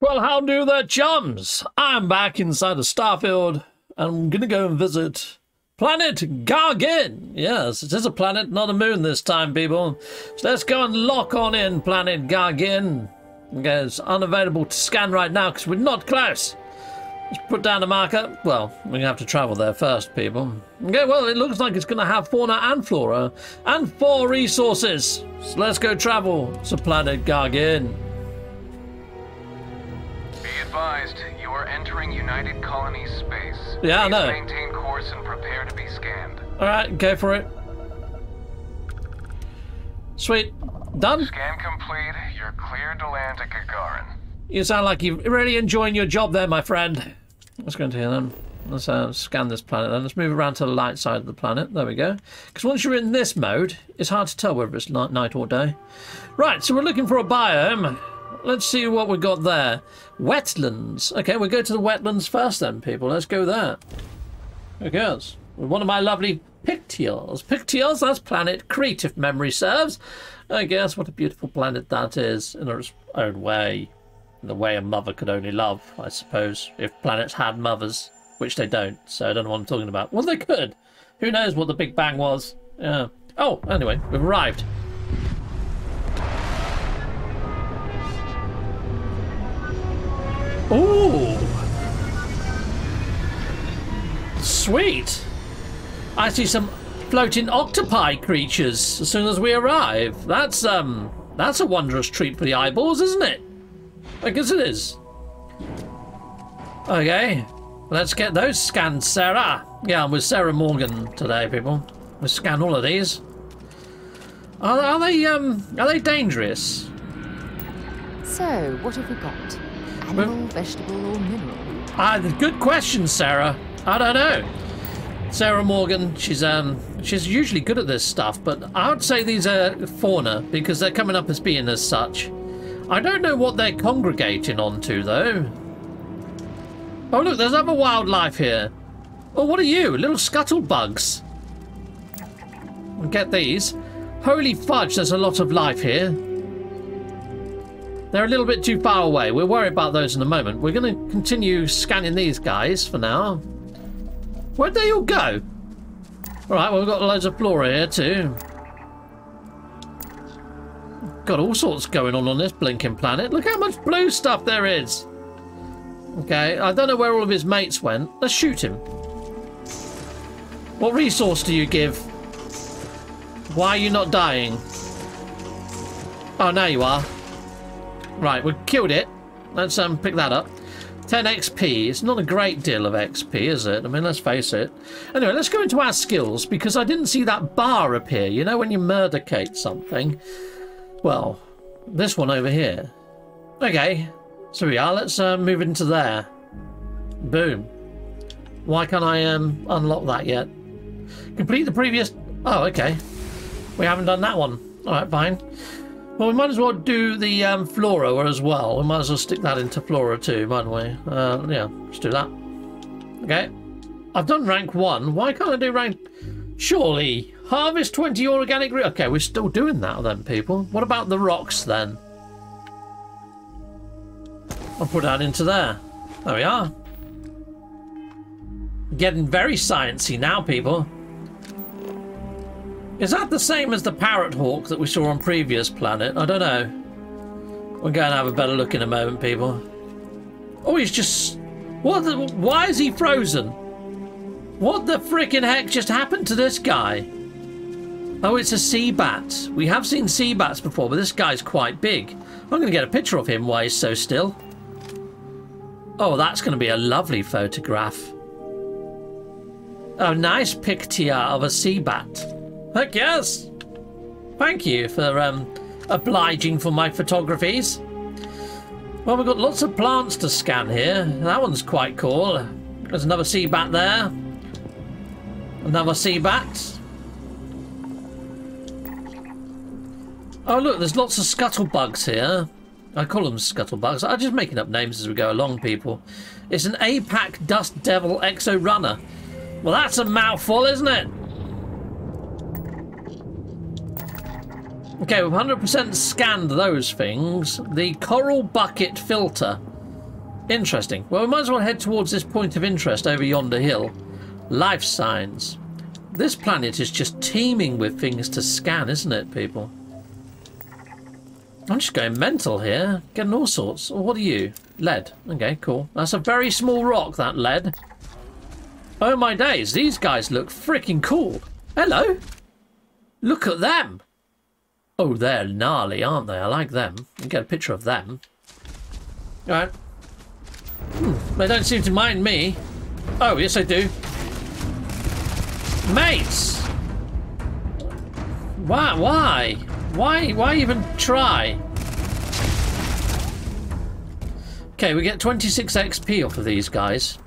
Well, how do the chums? I'm back inside of Starfield, and I'm going to go and visit Planet Gagarin. Yes, it is a planet, not a moon this time, people. So let's go and lock on in Planet Gagarin. Okay, it's unavailable to scan right now because we're not close. Let's put down the marker. Well, we're going to have to travel there first, people. Okay, well, it looks like it's going to have fauna and flora and 4 resources. So let's go travel to Planet Gagarin. Advised, you are entering United Colonies space. Yeah, I know. Maintain course and prepare to be scanned. All right, go for it. Sweet, done. Scan complete. You're cleared to land at Gagarin. You sound like you're really enjoying your job there, my friend. Let's go into here then. Let's scan this planet then. Let's move around to the light side of the planet. There we go. Because once you're in this mode, it's hard to tell whether it's night or day. Right, so we're looking for a biome. Let's see what we got there. Wetlands. Okay, we'll go to the wetlands first then, people. Let's go there. There it goes. With one of my lovely Pictios. Pictios, that's Planet Crete, if memory serves. I guess what a beautiful planet that is in its own way. In the way a mother could only love, I suppose. If planets had mothers, which they don't. So I don't know what I'm talking about. Well, they could. Who knows what the Big Bang was. Yeah. Oh, anyway, we've arrived. Ooh! Sweet! I see some floating octopi creatures as soon as we arrive. That's a wondrous treat for the eyeballs, isn't it? I guess it is. Okay, let's get those scanned, Sarah. Yeah, I'm with Sarah Morgan today, people. We'll scan all of these. Are they dangerous? So, what have we got? Animal, vegetable, or mineral? Good question, Sarah. I don't know. Sarah Morgan, she's usually good at this stuff, but I would say these are fauna because they're coming up as being as such. I don't know what they're congregating onto though. Oh look, there's other wildlife here. Oh, what are you? Little scuttle bugs. Get these. Holy fudge, there's a lot of life here. They're a little bit too far away. We'll worry about those in a moment. We're going to continue scanning these guys for now. Where'd they all go? All right, well, we've got loads of flora here too. Got all sorts going on this blinking planet. Look how much blue stuff there is. Okay, I don't know where all of his mates went. Let's shoot him. What resource do you give? Why are you not dying? Oh, now you are. Right, we killed it. Let's pick that up. 10 XP. It's not a great deal of XP, is it? I mean, let's face it. Anyway, let's go into our skills, because I didn't see that bar appear. You know when you murdercate something? Well, this one over here. Okay, so we are. Let's move into there. Boom. Why can't I unlock that yet? Complete the previous... Oh, okay. We haven't done that one. All right, fine. Well, we might as well do the flora as well. We might as well stick that into flora too, mightn't we? Yeah, let's do that. Okay. I've done rank 1. Why can't I do rank... Surely. Harvest 20 organic... Okay, we're still doing that then, people. What about the rocks then? I'll put that into there. There we are. Getting very sciencey now, people. Is that the same as the parrot hawk that we saw on previous planet? I don't know. We're going to have a better look in a moment, people. Oh, he's just... What the... Why is he frozen? What the frickin' heck just happened to this guy? Oh, it's a sea bat. We have seen sea bats before, but this guy's quite big. I'm going to get a picture of him while he's so still. Oh, that's going to be a lovely photograph. A nice picture of a sea bat. Heck yes! Thank you for obliging for my photographies. Well, we've got lots of plants to scan here. That one's quite cool. There's another sea bat there. Another sea bat. Oh, look, there's lots of scuttlebugs here. I call them scuttlebugs. I'm just making up names as we go along, people. It's an APAC Dust Devil Exo Runner. Well, that's a mouthful, isn't it? Okay, we've 100% scanned those things. The coral bucket filter. Interesting. Well, we might as well head towards this point of interest over yonder hill. Life signs. This planet is just teeming with things to scan, isn't it, people? I'm just going mental here. Getting all sorts. What are you? Lead. Okay, cool. That's a very small rock, that lead. Oh my days, these guys look freaking cool. Hello. Look at them. Oh, they're gnarly, aren't they? I like them. You can get a picture of them. All right. They don't seem to mind me. Oh, yes, they do. Mates! Why even try? Okay, we get 26 XP off of these guys.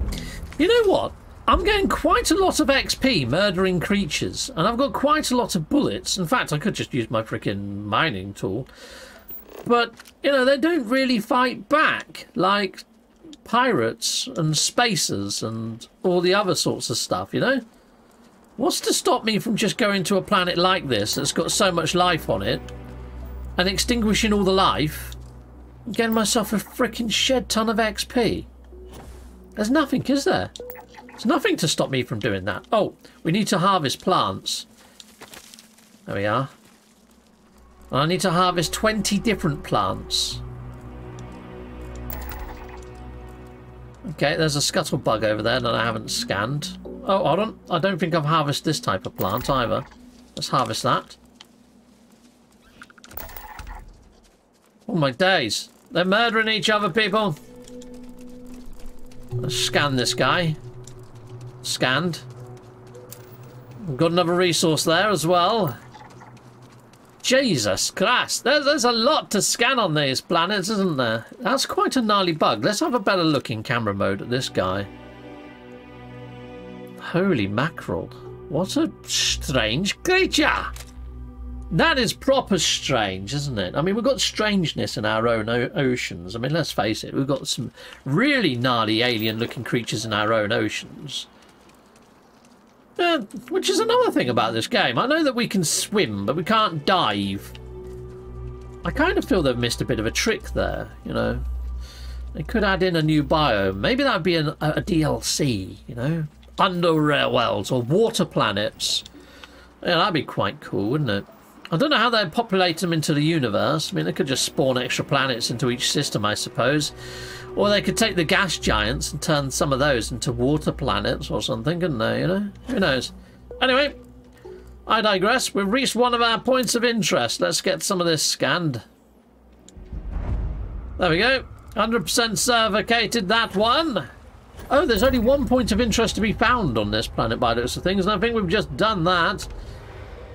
You know what? I'm getting quite a lot of XP murdering creatures, and I've got quite a lot of bullets. In fact, I could just use my freaking mining tool. But, you know, they don't really fight back like pirates and spacers and all the other sorts of stuff, you know? What's to stop me from just going to a planet like this that's got so much life on it and extinguishing all the life and getting myself a freaking shed ton of XP? There's nothing, is there? There's nothing to stop me from doing that. Oh, we need to harvest plants. There we are. I need to harvest 20 different plants. Okay, there's a scuttle bug over there that I haven't scanned. Oh, hold on. I don't think I've harvested this type of plant either. Let's harvest that. Oh my days. They're murdering each other, people. Let's scan this guy. Scanned. We've got another resource there as well. Jesus Christ. There's a lot to scan on these planets, isn't there? That's quite a gnarly bug. Let's have a better look in camera mode at this guy. Holy mackerel. What a strange creature. That is proper strange, isn't it? I mean, we've got strangeness in our own oceans. I mean, let's face it. We've got some really gnarly alien-looking creatures in our own oceans. Which is another thing about this game. I know that we can swim, but we can't dive. I kind of feel they've missed a bit of a trick there, you know. They could add in a new biome. Maybe that would be a DLC, you know. Underworlds or water planets. Yeah, that'd be quite cool, wouldn't it? I don't know how they'd populate them into the universe. I mean, they could just spawn extra planets into each system, I suppose. Or they could take the gas giants and turn some of those into water planets or something, couldn't they, you know? Who knows? Anyway, I digress. We've reached one of our points of interest. Let's get some of this scanned. There we go. 100% certificated that one. Oh, there's only one point of interest to be found on this planet by those things, and I think we've just done that.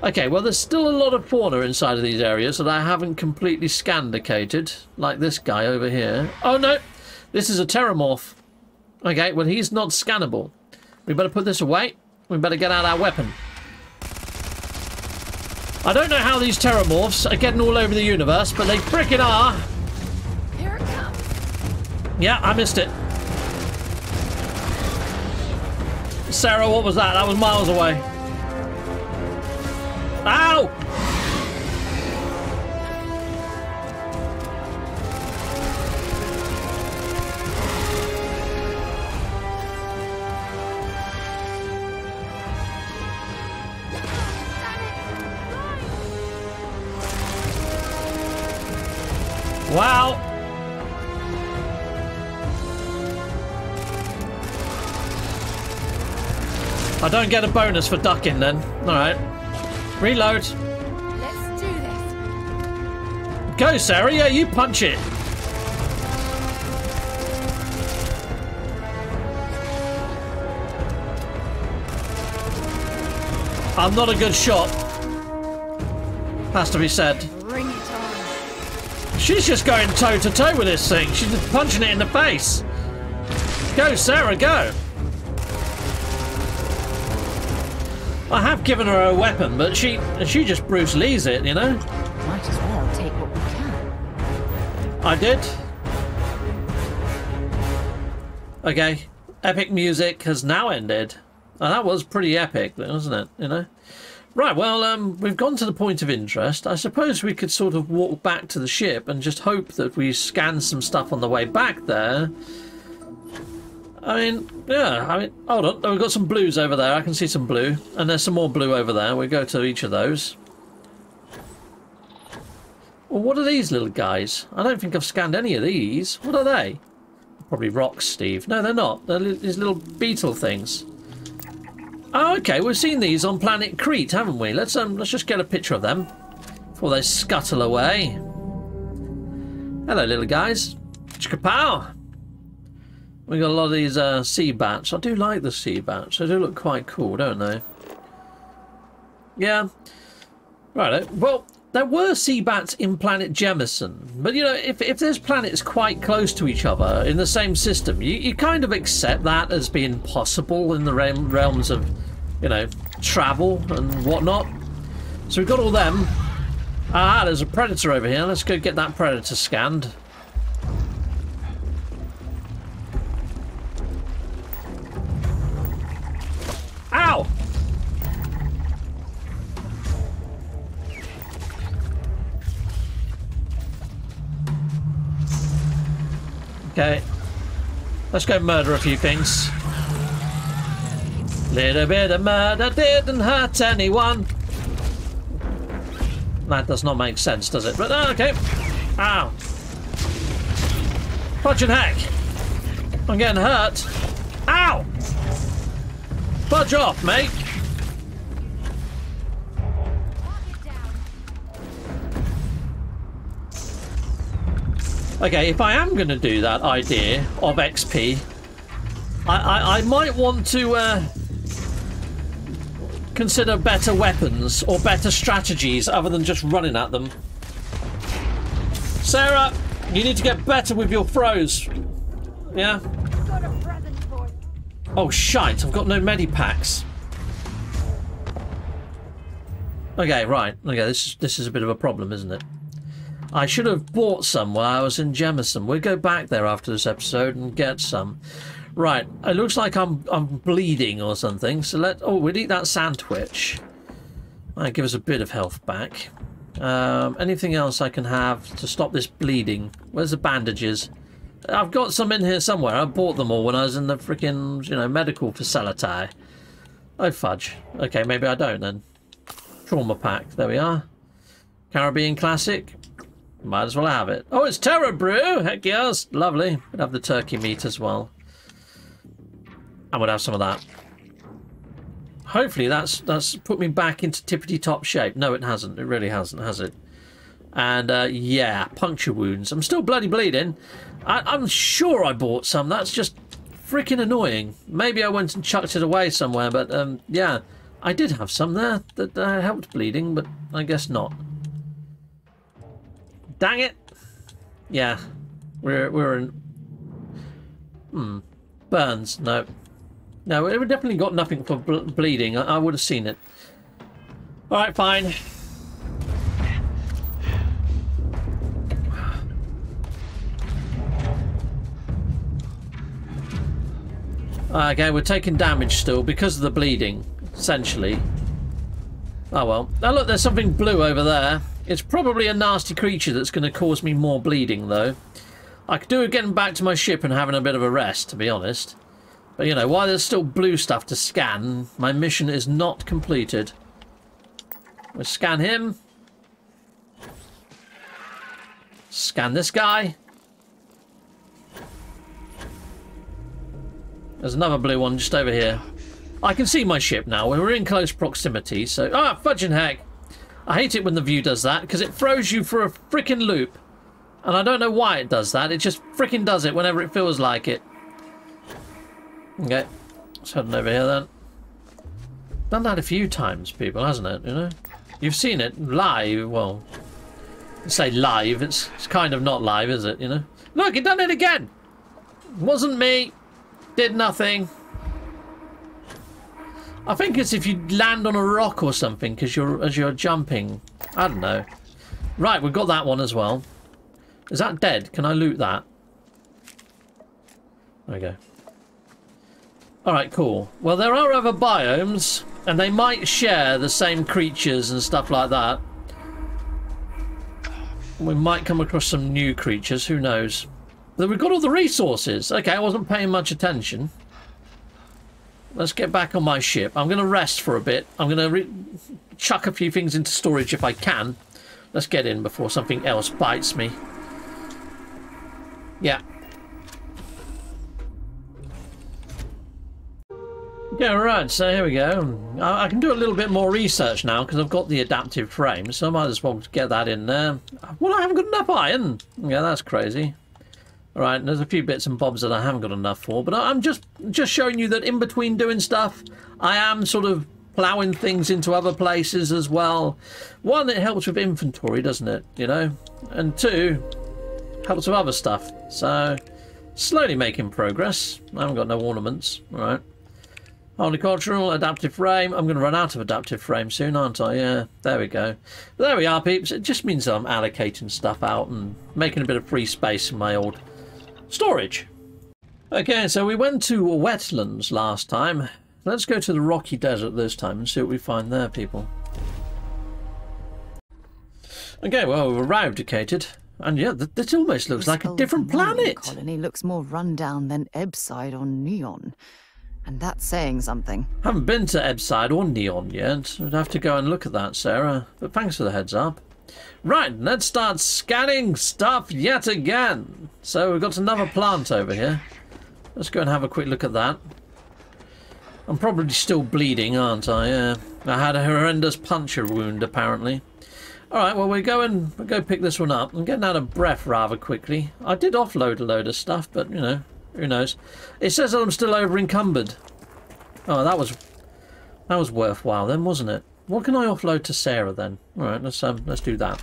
Okay, well, there's still a lot of fauna inside of these areas that I haven't completely scandicated, like this guy over here. Oh, no, this is a Terramorph. Okay, well, he's not scannable. We better put this away. We better get out our weapon. I don't know how these Terramorphs are getting all over the universe, but they frickin' are. Here it comes. Yeah, I missed it. Sarah, what was that? That was miles away. Ow! Wow! I don't get a bonus for ducking then. Alright. Reload. Let's do this. Go, Sarah. Yeah, you punch it. I'm not a good shot. Has to be said. Bring it on. She's just going toe to toe with this thing. She's just punching it in the face. Go, Sarah, go. I have given her a weapon, but she just Bruce Lee's it, you know? Might as well take what we can. I did. Okay. Epic music has now ended. And that was pretty epic, wasn't it? You know? Right, well, we've gone to the point of interest. I suppose we could sort of walk back to the ship and just hope that we scan some stuff on the way back there. I mean, hold on. Oh, we've got some blues over there. I can see some blue. And there's some more blue over there. We go to each of those. Well, what are these little guys? I don't think I've scanned any of these. What are they? Probably rocks, Steve. No, they're not. They're these little beetle things. Oh, okay. We've seen these on Planet Crete, haven't we? Let's just get a picture of them before they scuttle away. Hello, little guys. Chikapow! We've got a lot of these sea bats. I do like the sea bats. They do look quite cool, don't they? Yeah. Right. Well, there were sea bats in Planet Jemison. But, you know, if there's planets quite close to each other in the same system, you kind of accept that as being possible in the realms of, you know, travel and whatnot. So we've got all them. Ah, there's a predator over here. Let's go get that predator scanned. Ow! Okay. Let's go murder a few things. Little bit of murder didn't hurt anyone. That does not make sense, does it? But, okay. Ow. Fudging heck. I'm getting hurt. Ow! Fudge off, mate. Okay, if I am going to do that idea of XP, I might want to consider better weapons or better strategies other than just running at them. Sarah, you need to get better with your throws. Yeah? Oh, shite. I've got no medipacks. Okay, right. Okay, this is a bit of a problem, isn't it? I should have bought some while I was in Jemison. We'll go back there after this episode and get some. Right, it looks like I'm bleeding or something, so we'll eat that sandwich. That'll give us a bit of health back. Anything else I can have to stop this bleeding? Where's the bandages? I've got some in here somewhere. I bought them all when I was in the freaking, you know, medical facility. Oh, fudge. Okay, maybe I don't then. Trauma pack, there we are. Caribbean classic. Might as well have it. Oh, it's Terra Brew! Heck yes, lovely. We'd have the turkey meat as well. I would have some of that. Hopefully that's put me back into tippity-top shape. No, it hasn't. It really hasn't, has it? And, yeah, puncture wounds. I'm still bloody bleeding. I'm sure I bought some. That's just freaking annoying. Maybe I went and chucked it away somewhere, but, yeah. I did have some there that helped bleeding, but I guess not. Dang it. Yeah. We're in... Burns, no. No, we definitely got nothing for bleeding. I would have seen it. Alright, fine. Okay, we're taking damage still because of the bleeding, essentially. Oh, well. Oh, look, there's something blue over there. It's probably a nasty creature that's going to cause me more bleeding, though. I could do with getting back to my ship and having a bit of a rest, to be honest. But, you know, while there's still blue stuff to scan, my mission is not completed. We'll scan him. Scan this guy. There's another blue one just over here. I can see my ship now. We're in close proximity, so... Ah, fudging heck. I hate it when the view does that, because it throws you for a frickin' loop. And I don't know why it does that. It just frickin' does it whenever it feels like it. Okay. Let's head over here, then. Done that a few times, people, hasn't it? You know? You've seen it live. Well, I say live. It's kind of not live, is it? You know? Look, it done it again! It wasn't me. Did nothing. I think it's if you land on a rock or something because as you're jumping. I don't know. Right, we've got that one as well. Is that dead? Can I loot that? There we go. Alright, cool. Well, there are other biomes, and they might share the same creatures and stuff like that. We might come across some new creatures. Who knows? Then we've got all the resources. Okay, I wasn't paying much attention. Let's get back on my ship. I'm going to rest for a bit. I'm going to chuck a few things into storage if I can. Let's get in before something else bites me. Yeah. Yeah, right, so here we go. I can do a little bit more research now because I've got the adaptive frame, so I might as well get that in there. Well, I haven't got enough iron. Yeah, that's crazy. All right, and there's a few bits and bobs that I haven't got enough for, but I'm just showing you that in between doing stuff, I am sort of plowing things into other places as well. One, it helps with inventory, doesn't it? You know? And two, helps with other stuff. So, slowly making progress. I haven't got no ornaments. All right. Horticultural, adaptive frame. I'm going to run out of adaptive frame soon, aren't I? Yeah, there we go. But there we are, peeps. It just means I'm allocating stuff out and making a bit of free space in my old storage. Okay, so we went to wetlands last time. Let's go to the rocky desert this time and see what we find there, people. Okay, well, we've eradicated. And yeah, this almost looks like a different planet. The colony looks more run down than Ebbside or Neon. And that's saying something. Haven't been to Ebbside or Neon yet. I'd have to go and look at that, Sarah. But thanks for the heads up. Right, let's start scanning stuff yet again. So we've got another plant over here. Let's go and have a quick look at that. I'm probably still bleeding, aren't I? Yeah. I had a horrendous puncture wound, apparently. All right, well, we'll go pick this one up. I'm getting out of breath rather quickly. I did offload a load of stuff, but, you know. Who knows? It says that I'm still over encumbered. Oh, that was worthwhile then, wasn't it? What can I offload to Sarah then? All right, let's do that.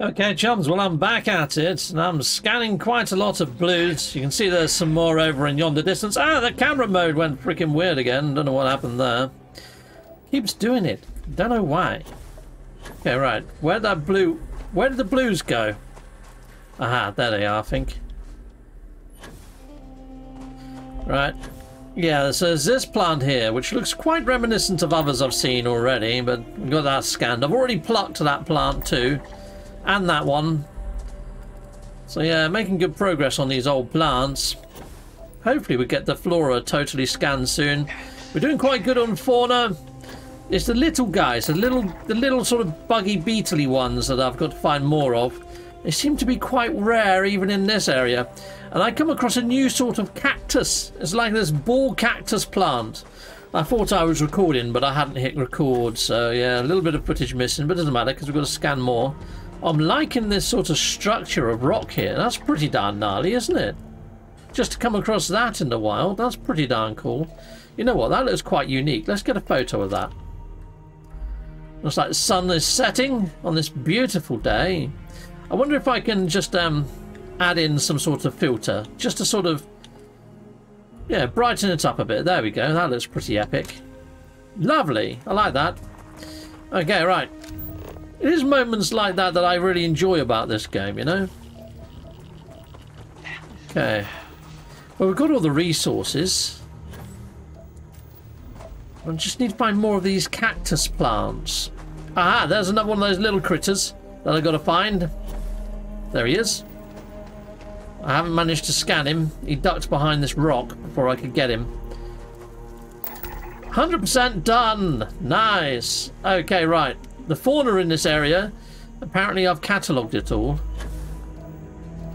Okay, chums. Well, I'm back at it, and I'm scanning quite a lot of blues. You can see there's some more over in yonder distance. Ah, the camera mode went freaking weird again. Don't know what happened there. Keeps doing it. Don't know why. Okay, right. Where did the blues go? Aha, there they are, I think. Right. Yeah, so there's this plant here, which looks quite reminiscent of others I've seen already, but we've got that scanned. I've already plucked that plant too, and that one. So yeah, making good progress on these old plants. Hopefully we get the flora totally scanned soon. We're doing quite good on fauna. It's the little guys, the little sort of buggy beetly ones that I've got to find more of. They seem to be quite rare even in this area. And I come across a new sort of cactus. It's like this ball cactus plant. I thought I was recording, but I hadn't hit record. So, yeah, a little bit of footage missing, but it doesn't matter because we've got to scan more. I'm liking this sort of structure of rock here. That's pretty darn gnarly, isn't it? Just to come across that in the wild, that's pretty darn cool. You know what? That looks quite unique. Let's get a photo of that. Looks like the sun is setting on this beautiful day. I wonder if I can just add in some sort of filter just to sort of, yeah, brighten it up a bit. There we go. That looks pretty epic. Lovely. I like that. Okay, right. It is moments like that that I really enjoy about this game, you know? Okay. Well, we've got all the resources. I just need to find more of these cactus plants. Aha, there's another one of those little critters that I've got to find. There he is. I haven't managed to scan him. He ducked behind this rock before I could get him. 100% done. Nice. Okay, right. The fauna in this area, apparently I've catalogued it all.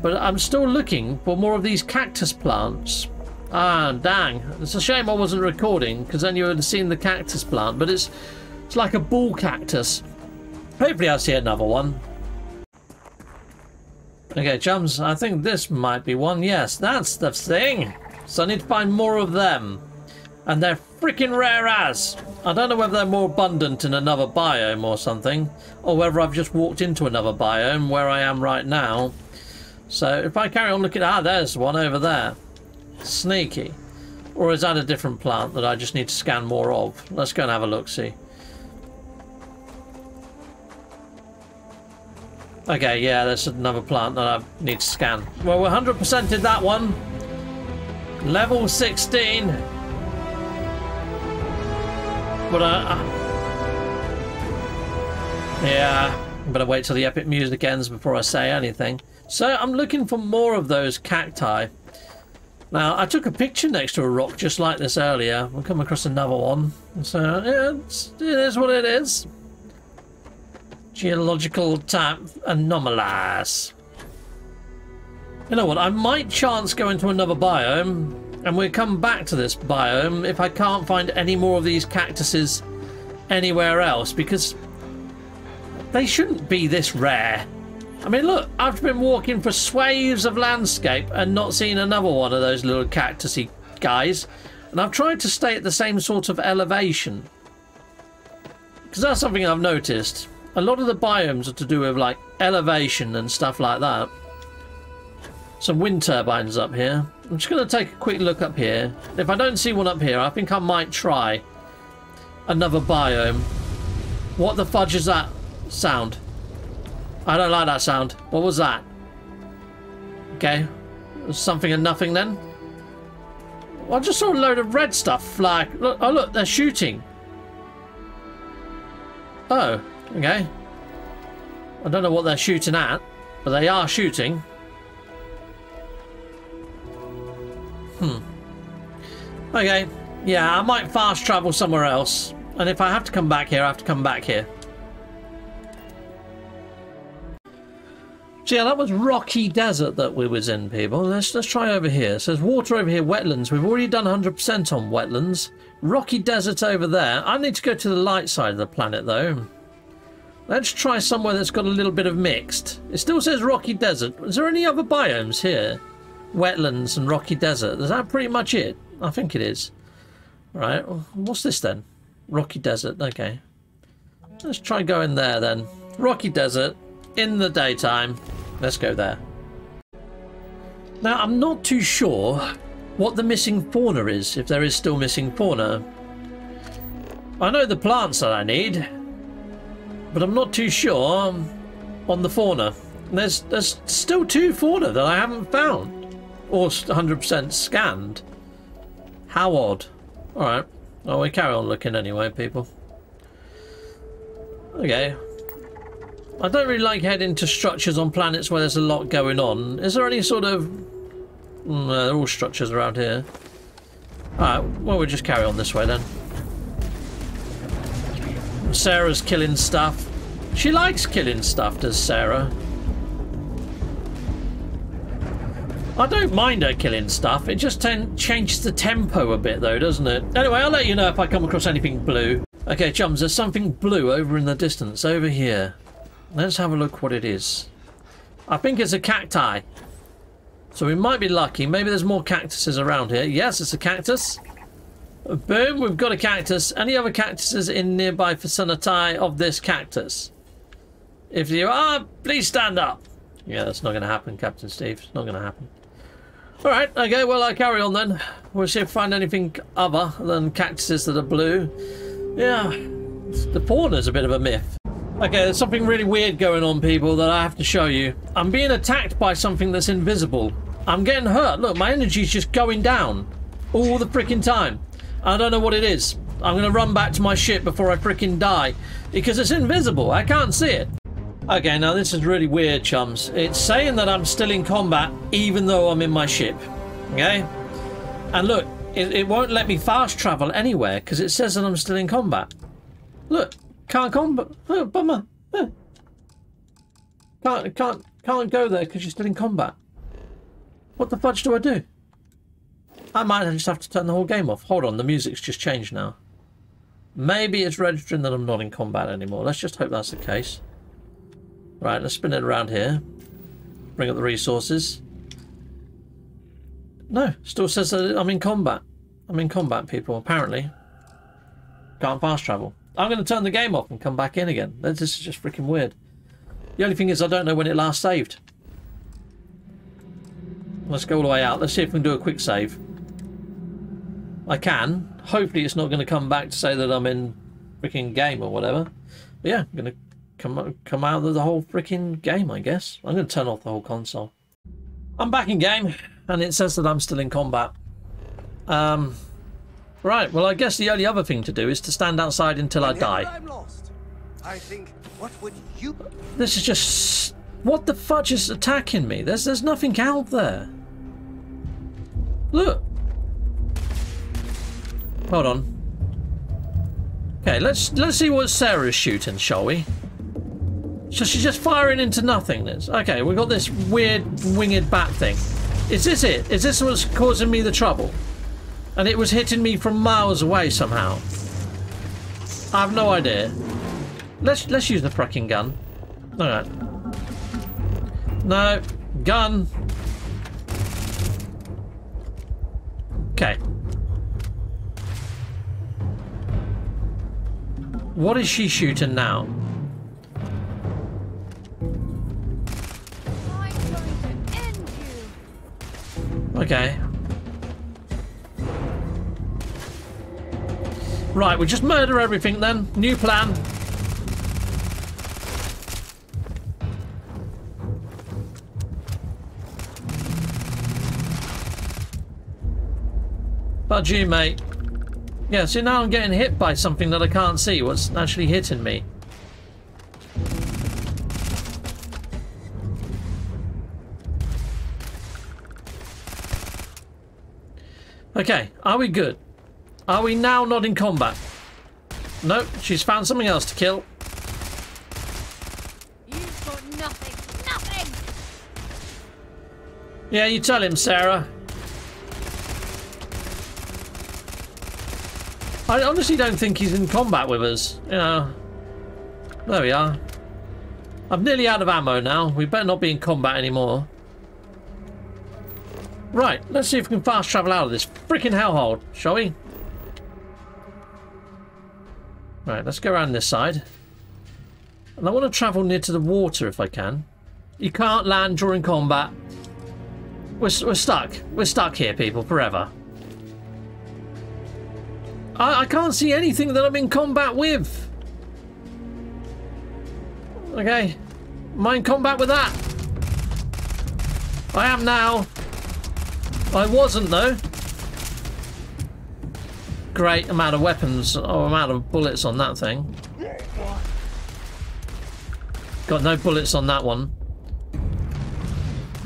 But I'm still looking for more of these cactus plants. Ah, dang. It's a shame I wasn't recording, because then you would have seen the cactus plant. But it's like a ball cactus. Hopefully I'll see another one. Okay, chums, I think this might be one. Yes, that's the thing. So I need to find more of them. And they're freaking rare as. I don't know whether they're more abundant in another biome or something, or whether I've just walked into another biome where I am right now. So if I carry on looking, ah, there's one over there. Sneaky. Or is that a different plant that I just need to scan more of? Let's go and have a look, see. Okay, yeah, there's another plant that I need to scan. Well, we're 100% did that one. Level 16. But yeah, I'm gonna wait till the epic music ends before I say anything. So I'm looking for more of those cacti. Now, I took a picture next to a rock just like this earlier. We'll come across another one. So, yeah, it is what it is. Geological type anomalies. You know what? I might chance go into another biome, and we'll come back to this biome if I can't find any more of these cactuses anywhere else, because they shouldn't be this rare. I mean, look, I've been walking for swathes of landscape and not seen another one of those little cactusy guys, and I've tried to stay at the same sort of elevation, because that's something I've noticed. A lot of the biomes are to do with, like, elevation and stuff like that. Some wind turbines up here. I'm just going to take a quick look up here. If I don't see one up here, I think I might try another biome. What the fudge is that sound? I don't like that sound. What was that? Okay. It was something and nothing then. Well, I just saw a load of red stuff fly. Look, oh, look, they're shooting. Oh, okay. I don't know what they're shooting at, but they are shooting. Okay. Yeah, I might fast travel somewhere else. And if I have to come back here, I have to come back here. So yeah, that was rocky desert that we was in, people. Let's try over here. So there's water over here, wetlands. We've already done 100% on wetlands. Rocky desert over there. I need to go to the light side of the planet, though. Let's try somewhere that's got a little bit of mixed. It still says rocky desert. Is there any other biomes here? Wetlands and rocky desert. Is that pretty much it? I think it is. All right. What's this then? Rocky desert. Okay. Let's try going there then. Rocky desert. In the daytime. Let's go there. Now, I'm not too sure what the missing fauna is, if there is still missing fauna. I know the plants that I need, but I'm not too sure on the fauna. There's still two fauna that I haven't found or 100% scanned. How odd. All right. Well, we carry on looking anyway, people. Okay. I don't really like heading to structures on planets where there's a lot going on. Is there any sort of... no, they're all structures around here. Alright, well, we'll just carry on this way then. Sarah's killing stuff. She likes killing stuff, does Sarah? I don't mind her killing stuff. It just changes the tempo a bit, though, doesn't it? Anyway, I'll let you know if I come across anything blue. Okay, chums, there's something blue over in the distance, over here. Let's have a look what it is. I think it's a cacti. So we might be lucky. Maybe there's more cactuses around here. Yes, it's a cactus. Boom, we've got a cactus. Any other cactuses in nearby vicinity of this cactus? If you are, please stand up. Yeah, that's not going to happen, Captain Steve. It's not going to happen. All right, okay, well, I'll carry on then. We'll see if we find anything other than cactuses that are blue. Yeah, the fauna is a bit of a myth. Okay, there's something really weird going on, people, that I have to show you. I'm being attacked by something that's invisible. I'm getting hurt. Look, my energy's just going down all the freaking time. I don't know what it is. I'm going to run back to my ship before I freaking die because it's invisible. I can't see it. Okay, now this is really weird, chums. It's saying that I'm still in combat even though I'm in my ship. Okay? And look, it won't let me fast travel anywhere because it says that I'm still in combat. Look. Can't combat. Oh, bummer. Oh. Can't go there because you're still in combat. What the fudge do I do? I might just have to turn the whole game off. Hold on, the music's just changed now. Maybe it's registering that I'm not in combat anymore. Let's just hope that's the case. Right, let's spin it around here. Bring up the resources. No, still says that I'm in combat. I'm in combat, people, apparently. Can't fast travel. I'm going to turn the game off and come back in again. This is just freaking weird. The only thing is I don't know when it last saved. Let's go all the way out. Let's see if we can do a quick save. I can. Hopefully it's not going to come back to say that I'm in freaking game or whatever. But yeah, I'm going to come out of the whole freaking game, I guess. I'm going to turn off the whole console. I'm back in game, and it says that I'm still in combat. Right, well, I guess the only other thing to do is to stand outside until I die. I'm lost. I think, what would you... This is just What the fudge is attacking me? There's nothing out there. Look. Hold on. Okay, let's see what Sarah's shooting, shall we? So she's just firing into nothingness. Okay, we've got this weird winged bat thing. Is this it? Is this what's causing me the trouble? And it was hitting me from miles away somehow. I have no idea. Let's use the fracking gun. Alright. No. Gun. Okay. What is she shooting now? I'm going to end you. Okay. Right, we just murder everything then. New plan. But you, mate. Yeah, see, now I'm getting hit by something that I can't see. What's actually hitting me? Okay, are we good? Are we now not in combat? Nope, she's found something else to kill. You've got nothing. Nothing! Yeah, you tell him, Sarah. I honestly don't think he's in combat with us. You know. There we are. I'm nearly out of ammo now. We better not be in combat anymore. Right, let's see if we can fast travel out of this freaking hellhole, shall we? Right, let's go around this side. And I want to travel near to the water if I can. You can't land during combat. We're stuck. We're stuck here, people, forever. I can't see anything that I'm in combat with. Okay. Am I in combat with that? I am now. I wasn't, though. Great amount of weapons or amount of bullets on that thing. Got no bullets on that one.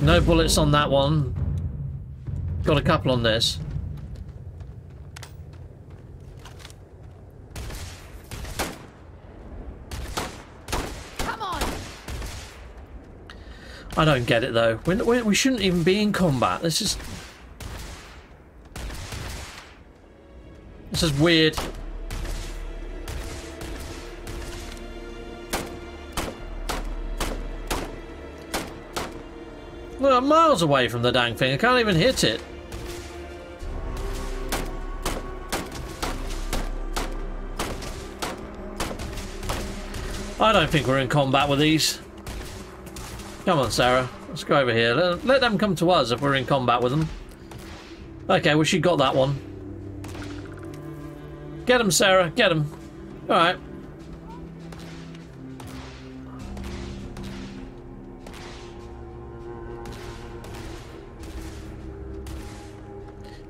No bullets on that one. Got a couple on this. I don't get it though. We shouldn't even be in combat. This is weird. Look, I'm miles away from the dang thing. I can't even hit it. I don't think we're in combat with these. Come on, Sarah. Let's go over here. Let them come to us if we're in combat with them. Okay, well, she got that one. Get him, Sarah. Get him. All right.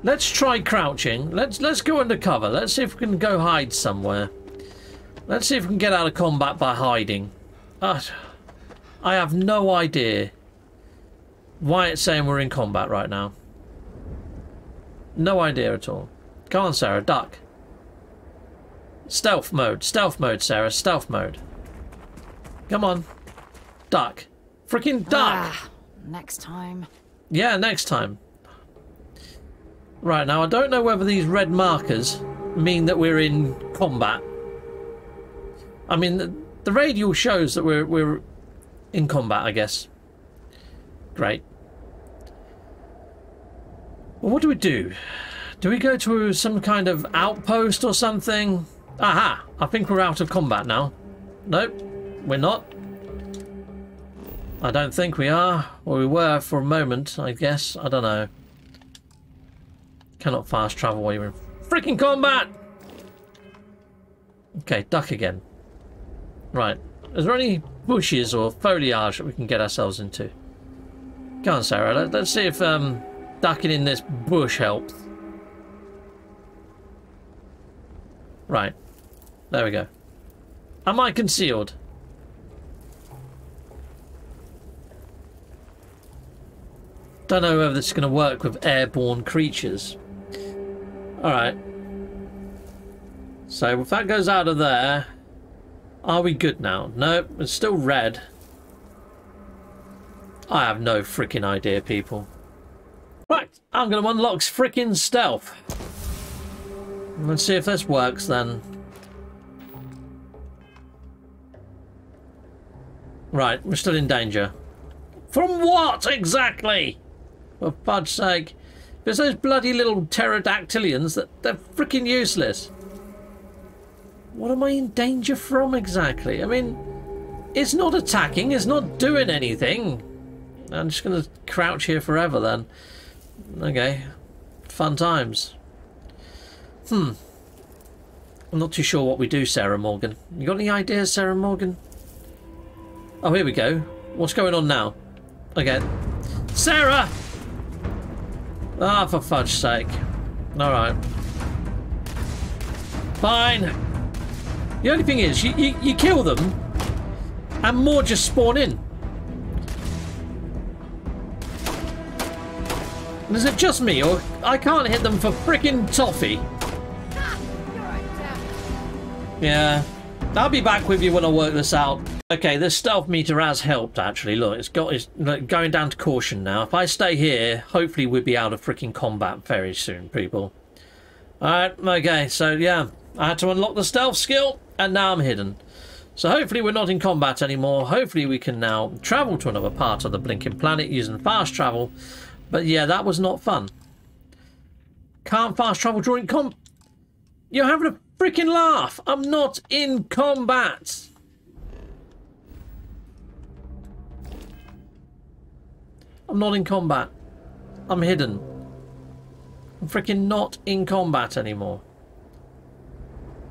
Let's try crouching. Let's go under cover. Let's see if we can go hide somewhere. Let's see if we can get out of combat by hiding. I have no idea why it's saying we're in combat right now. No idea at all. Come on, Sarah, duck. Stealth mode, Sarah, stealth mode. Come on, duck, freaking duck. Next time. Yeah, next time. Right now, I don't know whether these red markers mean that we're in combat. I mean, the radial shows that we're in combat, I guess. Great. Well, what do we do? Do we go to some kind of outpost or something? Aha! I think we're out of combat now. Nope, we're not. I don't think we are. Well, we were for a moment, I guess. I don't know. Cannot fast travel while you're in freaking combat! Okay, duck again. Right. Is there any bushes or foliage that we can get ourselves into? Go on, Sarah. Let's see if ducking in this bush helps. Right. There we go. Am I concealed? Don't know whether this is going to work with airborne creatures. Alright. So if that goes out of there, are we good now? No, it's still red. I have no freaking idea, people. Right, I'm going to unlock freaking stealth. Let's see if this works then. Right, we're still in danger. From what exactly? For fudge's sake. It's those bloody little pterodactylians that they're freaking useless. What am I in danger from exactly? I mean, it's not attacking, it's not doing anything. I'm just going to crouch here forever then. Okay, fun times. I'm not too sure what we do, Sarah Morgan. You got any ideas, Sarah Morgan? Oh, here we go. What's going on now? Okay. Sarah! Ah, for fudge's sake. Alright. Fine. The only thing is, you kill them, and more just spawn in. And is it just me, or I can't hit them for frickin' toffee? Yeah. I'll be back with you when I work this out. Okay, this stealth meter has helped, actually. Look, it's going down to caution now. If I stay here, hopefully we'll be out of freaking combat very soon, people. Alright, okay, so yeah. I had to unlock the stealth skill, and now I'm hidden. So hopefully we're not in combat anymore. Hopefully we can now travel to another part of the blinking planet using fast travel. But yeah, that was not fun. Can't fast travel during combat. You're having a freaking laugh. I'm not in combat. I'm not in combat. I'm hidden. I'm freaking not in combat anymore.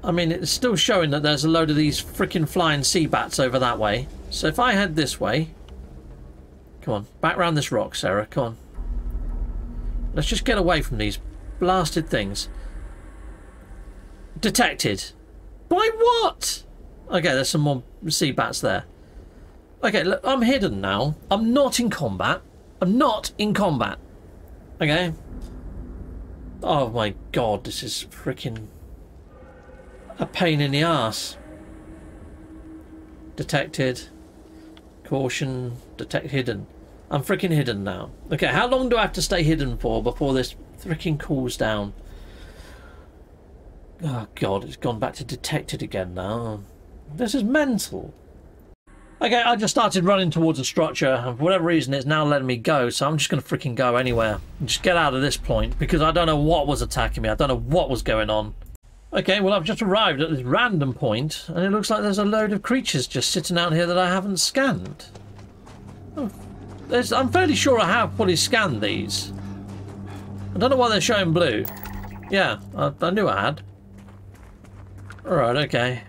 I mean, it's still showing that there's a load of these freaking flying sea bats over that way. So if I head this way... Come on, back round this rock, Sarah. Come on. Let's just get away from these blasted things. Detected. By what? Okay, there's some more sea bats there. Okay, look, I'm hidden now. I'm not in combat. I'm not in combat. Okay. Oh my god, this is freaking a pain in the ass. Detected. Caution. Detect hidden. I'm freaking hidden now. Okay, how long do I have to stay hidden for before this freaking cools down? Oh god, it's gone back to detected again now. This is mental. Okay, I just started running towards a structure, and for whatever reason it's now letting me go, so I'm just going to freaking go anywhere and just get out of this point, because I don't know what was attacking me, I don't know what was going on. Okay, well I've just arrived at this random point, and it looks like there's a load of creatures just sitting out here that I haven't scanned. Oh, I'm fairly sure I have fully scanned these. I don't know why they're showing blue. Yeah, I knew I had. Alright, okay.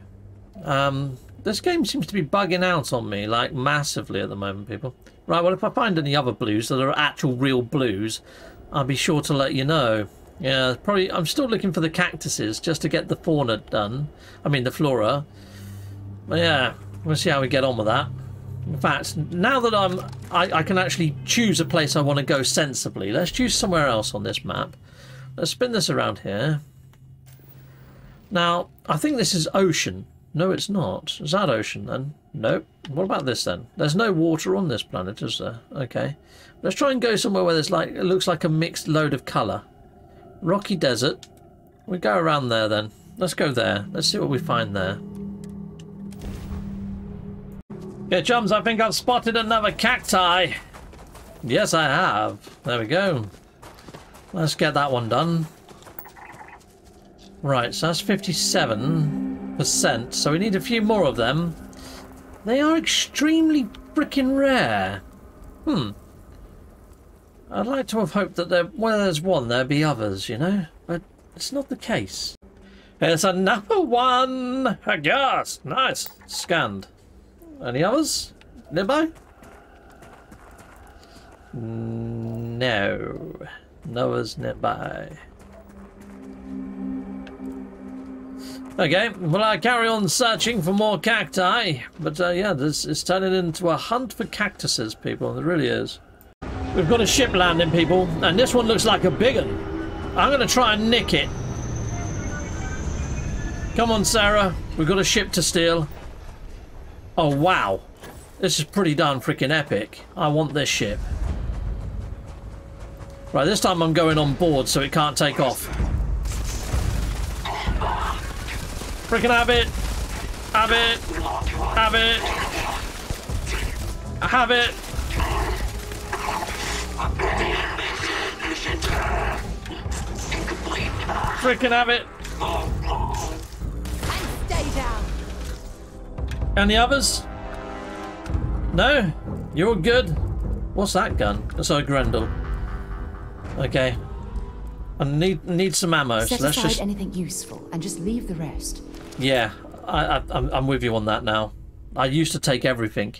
This game seems to be bugging out on me, like, massively at the moment, people. Right, well, if I find any other blues that are actual real blues, I'll be sure to let you know. Yeah, probably... I'm still looking for the cactuses just to get the fauna done. I mean, the flora. But yeah, we'll see how we get on with that. In fact, now that I can actually choose a place I want to go sensibly, let's choose somewhere else on this map. Let's spin this around here. Now, I think this is ocean. No, it's not. Is that ocean then? Nope. What about this then? There's no water on this planet, is there? Okay. Let's try and go somewhere where there's like, it looks like a mixed load of colour. Rocky desert. We go around there then. Let's go there. Let's see what we find there. Yeah, chums, I think I've spotted another cacti. Yes, I have. There we go. Let's get that one done. Right, so that's 57%, so we need a few more of them. They are extremely freaking rare. I'd like to have hoped that there, where there's one, there'd be others, you know? But it's not the case. There's another one! I guess! Nice! Scanned. Any others? Nearby? No. No others nearby. Okay, well I carry on searching for more cacti, but yeah, this is turning into a hunt for cactuses, people, it really is. We've got a ship landing, people, and this one looks like a big one. I'm going to try and nick it. Come on, Sarah. We've got a ship to steal. Oh, wow. This is pretty darn freaking epic. I want this ship. Right, this time I'm going on board so it can't take off. Freaking have it. Have it. Have it. Have it. Freaking have it. Stay down. And the others? No? You're all good? What's that gun? That's our Grendel. Okay. I need some ammo. Set so let's aside just anything useful and just leave the rest. Yeah, I'm with you on that now. I used to take everything.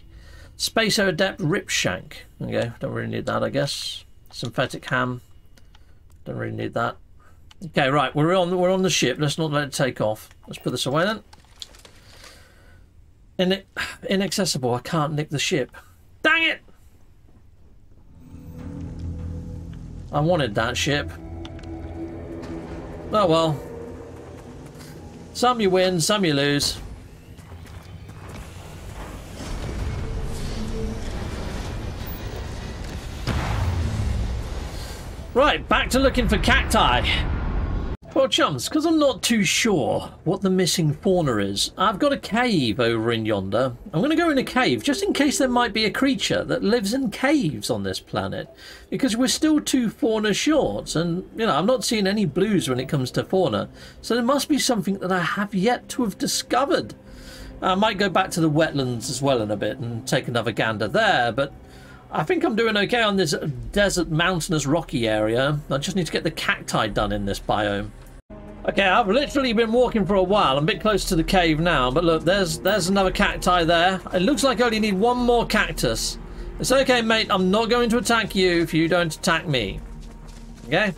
Spacer Adept Ripshank. Okay, don't really need that, I guess. Synthetic ham. Don't really need that. Okay, right, we're on the ship. Let's not let it take off. Let's put this away then. Inaccessible. I can't nick the ship. Dang it! I wanted that ship. Oh well. Some you win, some you lose. Right, back to looking for cacti. Well, chums, because I'm not too sure what the missing fauna is, I've got a cave over in yonder. I'm going to go in a cave just in case there might be a creature that lives in caves on this planet, because we're still two fauna short, and, you know, I'm not seeing any blues when it comes to fauna, so there must be something that I have yet to have discovered. I might go back to the wetlands as well in a bit and take another gander there, but I think I'm doing okay on this desert, mountainous, rocky area. I just need to get the cacti done in this biome. Okay, I've literally been walking for a while. I'm a bit close to the cave now, but look, there's another cacti there. It looks like I only need one more cactus. It's okay, mate. I'm not going to attack you if you don't attack me. Okay?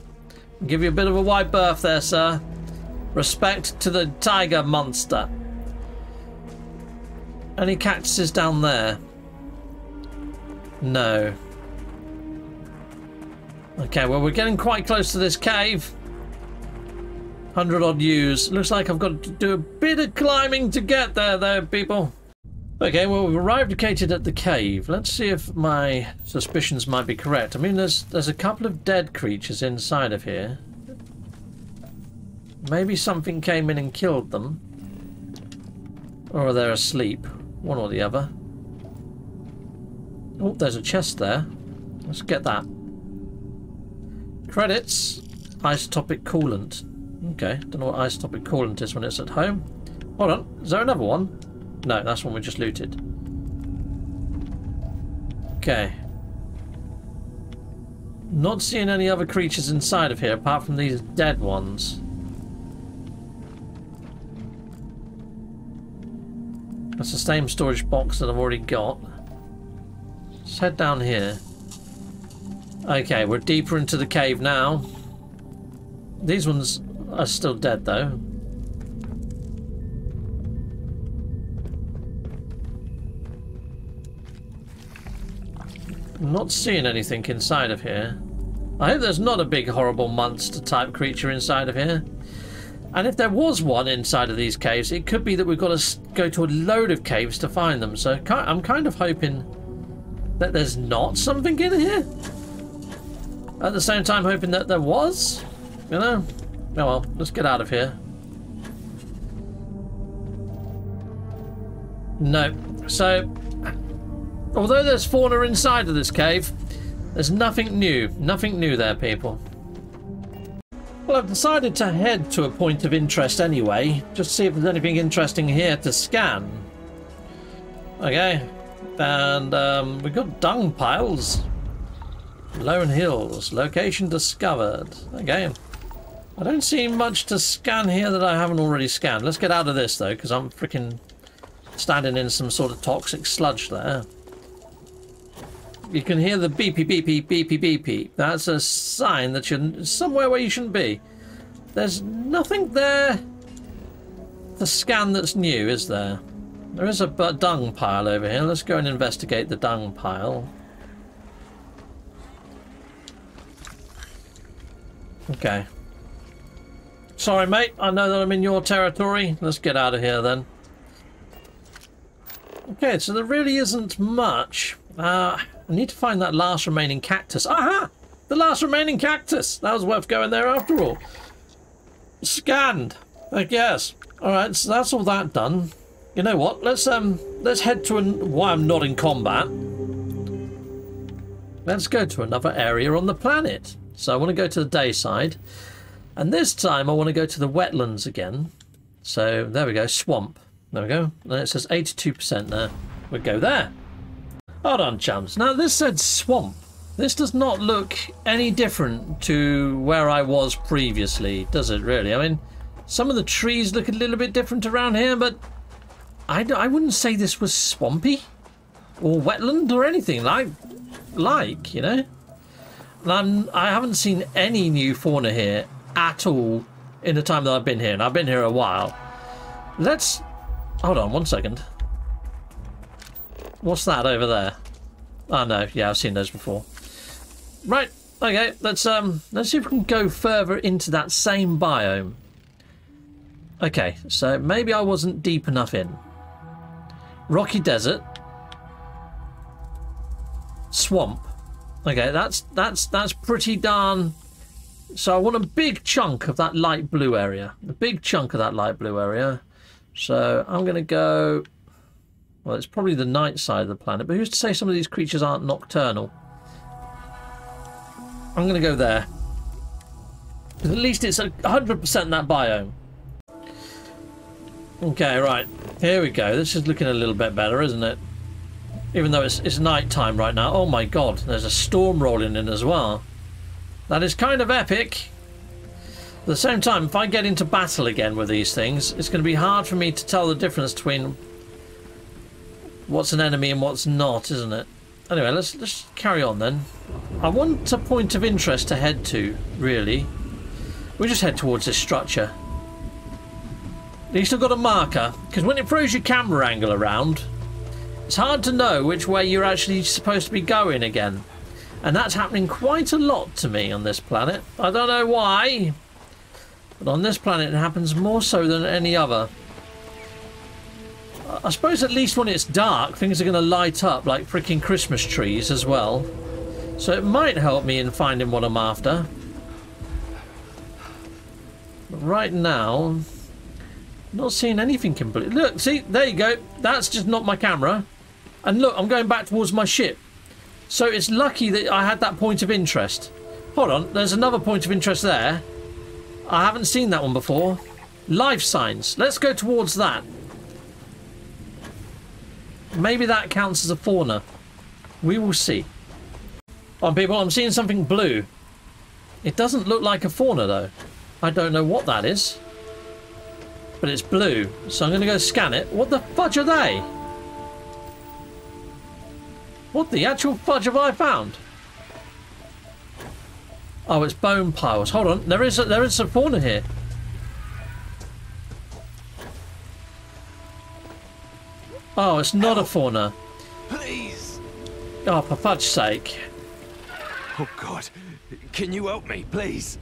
I'll give you a bit of a wide berth there, sir. Respect to the tiger monster. Any cactuses down there? No. Okay, well, we're getting quite close to this cave. 100 odd years. Looks like I've got to do a bit of climbing to get there, though, people. Okay, well, we've arrived located at the cave. Let's see if my suspicions might be correct. I mean, there's a couple of dead creatures inside of here. Maybe something came in and killed them. Or they're asleep. One or the other. Oh, there's a chest there. Let's get that. Credits. Isotopic coolant. Okay, don't know what isotopic coolant is when it's at home. Hold on, is there another one? No, that's one we just looted. Okay. Not seeing any other creatures inside of here apart from these dead ones. That's the same storage box that I've already got. Let's head down here. Okay, we're deeper into the cave now. These ones are still dead, though. I'm not seeing anything inside of here. I hope there's not a big, horrible monster-type creature inside of here. And if there was one inside of these caves, it could be that we've got to go to a load of caves to find them. So I'm kind of hoping that there's not something in here. At the same time, hoping that there was. You know? Oh well, let's get out of here. No. So, although there's fauna inside of this cave, there's nothing new. Nothing new there, people. Well, I've decided to head to a point of interest anyway. Just see if there's anything interesting here to scan. Okay. And we've got dung piles. Lone Hills. Location discovered. Okay. I don't see much to scan here that I haven't already scanned. Let's get out of this, though, because I'm freaking standing in some sort of toxic sludge there. You can hear the beepy, beepy, beepy, beepy. That's a sign that you're somewhere where you shouldn't be. There's nothing there to scan that's new, is there? There is a dung pile over here. Let's go and investigate the dung pile. Okay. Sorry, mate. I know that I'm in your territory. Let's get out of here then. Okay, so there really isn't much. I need to find that last remaining cactus. Aha! The last remaining cactus! That was worth going there after all. Scanned, I guess. Alright, so that's all that done. You know what? Let's head to why I'm not in combat. Let's go to another area on the planet. So I want to go to the day side. And this time I want to go to the wetlands again. So there we go, swamp. There we go. And it says 82% there. We'll go there. Hold on, chums. Now this said swamp. This does not look any different to where I was previously, does it really? I mean, some of the trees look a little bit different around here, but I wouldn't say this was swampy or wetland or anything like you know. And I haven't seen any new fauna here at all in the time that I've been here, and I've been here a while. Let's... hold on one second. What's that over there? Oh no, yeah, I've seen those before. Right, okay, let's see if we can go further into that same biome. Okay, so maybe I wasn't deep enough in. Rocky desert. Swamp. Okay, that's pretty darn... So I want a big chunk of that light blue area. A big chunk of that light blue area. So I'm going to go... well, it's probably the night side of the planet, but who's to say some of these creatures aren't nocturnal? I'm going to go there. At least it's 100% that biome. Okay, right. Here we go. This is looking a little bit better, isn't it? Even though it's night time right now. Oh my god, there's a storm rolling in as well. That is kind of epic. At the same time, if I get into battle again with these things, it's going to be hard for me to tell the difference between what's an enemy and what's not, isn't it? Anyway, let's carry on then. I want a point of interest to head to, really. We just head towards this structure. At least I've got a marker, because when it throws your camera angle around, it's hard to know which way you're actually supposed to be going again. And that's happening quite a lot to me on this planet. I don't know why, but on this planet it happens more so than any other. I suppose at least when it's dark, things are going to light up like freaking Christmas trees as well. So it might help me in finding what I'm after. But right now, not seeing anything completely. Look, see, there you go. That's just not my camera. And look, I'm going back towards my ship. So it's lucky that I had that point of interest. Hold on, there's another point of interest there. I haven't seen that one before. Life signs. Let's go towards that. Maybe that counts as a fauna. We will see. Oh, people, I'm seeing something blue. It doesn't look like a fauna, though. I don't know what that is. But it's blue, so I'm going to go scan it. What the fudge are they? What the actual fudge have I found? Oh, it's bone piles. Hold on, there is a fauna here. Oh, it's not a fauna. Please. Oh, for fudge's sake. Oh God, can you help me, please?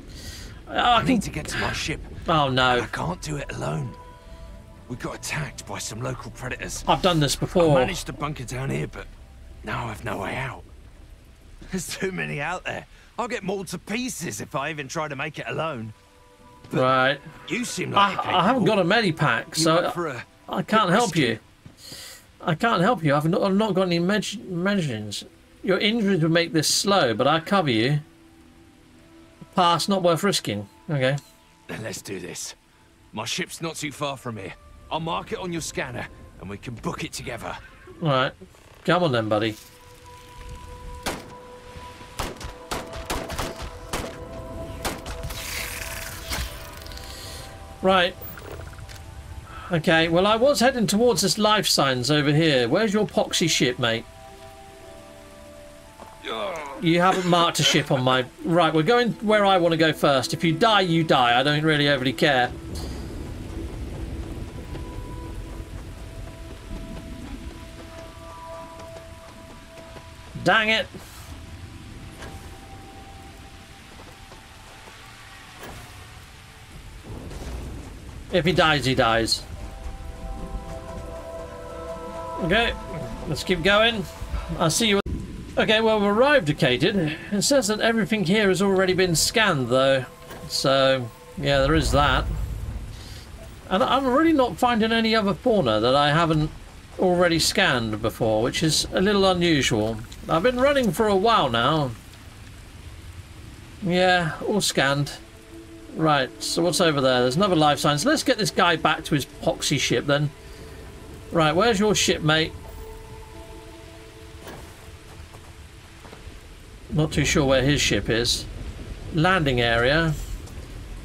I need to get to my ship. Oh no. I can't do it alone. We got attacked by some local predators. I've done this before. I managed to bunker down here, but now I've no way out. There's too many out there. I'll get mauled to pieces if I even try to make it alone. But right. You seem like I haven't got a medipack, so I can't help you. I can't help you. I've not got any medicines. Your injuries would make this slow, but I cover you. Pass, not worth risking. Okay. Then let's do this. My ship's not too far from here. I'll mark it on your scanner, and we can book it together. All right. Come on then, buddy. Right. Okay, well, I was heading towards this life signs over here. Where's your poxy ship, mate? You haven't marked a ship on my... Right, we're going where I want to go first. If you die, you die. I don't really overly care. Dang it. If he dies, he dies. Okay, let's keep going. I'll see you. Okay, well, we've arrived at Cated. It says that everything here has already been scanned, though. So, yeah, there is that. And I'm really not finding any other fauna that I haven't already scanned before, which is a little unusual. I've been running for a while now. Yeah, all scanned. Right, so what's over there? There's another life sign. So let's get this guy back to his poxy ship then. Right, where's your ship, mate? Not too sure where his ship is. Landing area.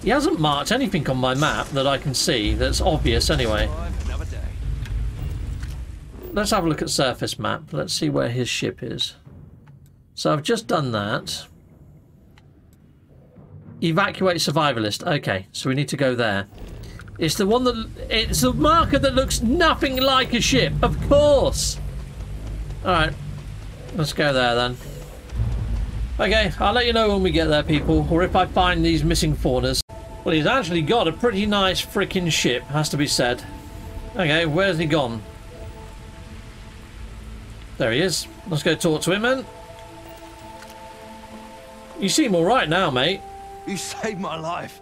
He hasn't marked anything on my map that I can see that's obvious anyway. Let's have a look at surface map. Let's see where his ship is. So I've just done that. Evacuate survivalist. Okay, so we need to go there. It's the one that... It's the marker that looks nothing like a ship. Of course! Alright. Let's go there then. Okay, I'll let you know when we get there, people. Or if I find these missing faunas. Well, he's actually got a pretty nice freaking ship, has to be said. Okay, where's he gone? There he is. Let's go talk to him, man. You seem alright now, mate. You saved my life.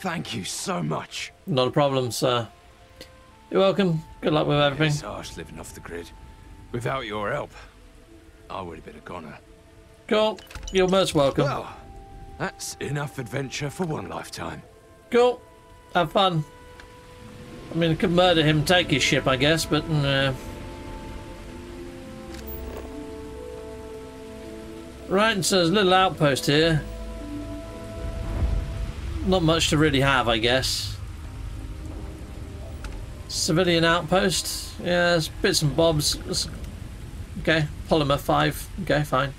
Thank you so much. Not a problem, sir. You're welcome. Good luck with everything. It's harsh living off the grid. Without your help, I would have been a goner. Cool. You're most welcome. Well, that's enough adventure for one lifetime. Cool. Have fun. I mean, I could murder him, take his ship, I guess, but... Right, so there's a little outpost here. Not much to really have, I guess. Civilian outpost. Yeah, there's bits and bobs. Okay, polymer 5. Okay, fine.